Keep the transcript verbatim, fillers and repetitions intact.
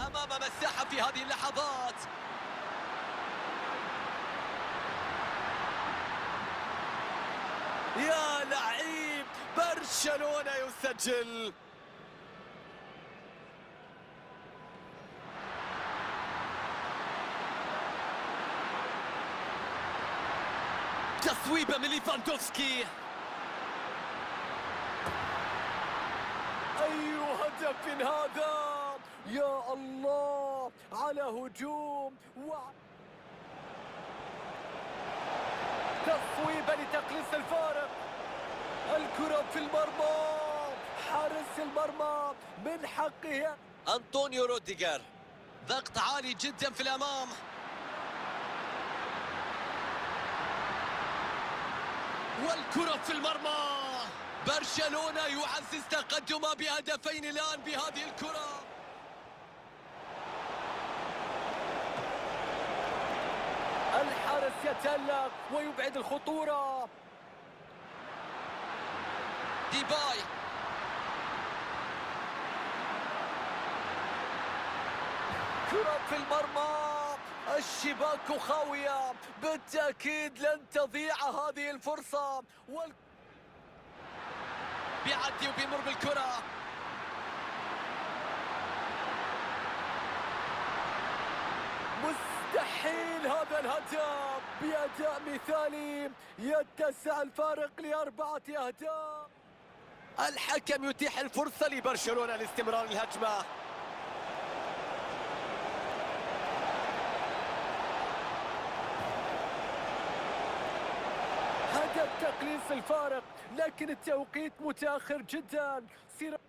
أمام مساحة في هذه اللحظات. يا لعيب برشلونة يسجل. تصويبة من ليفاندوفسكي. أي هدف هذا! يا الله على هجوم و... تصويبة لتقليص الفارق. الكرة في المرمى. حارس المرمى من حقه. أنطونيو روديغر. ضغط عالي جدا في الأمام. والكرة في المرمى. برشلونة يعزز تقدمه بهدفين الآن بهذه الكرة. الحارس يتألق ويبعد الخطورة. ديباي. كرة في المرمى. الشباك خاوية. بالتأكيد لن تضيع هذه الفرصة. وال... بيعدي وبيمر بالكرة. مستحيل هذا الهدف. بأداء مثالي يتسع الفارق لأربعة أهداف. الحكم يتيح الفرصة لبرشلونة لاستمرار الهجمة. هدف تقليص الفارق، لكن التوقيت متأخر جدا.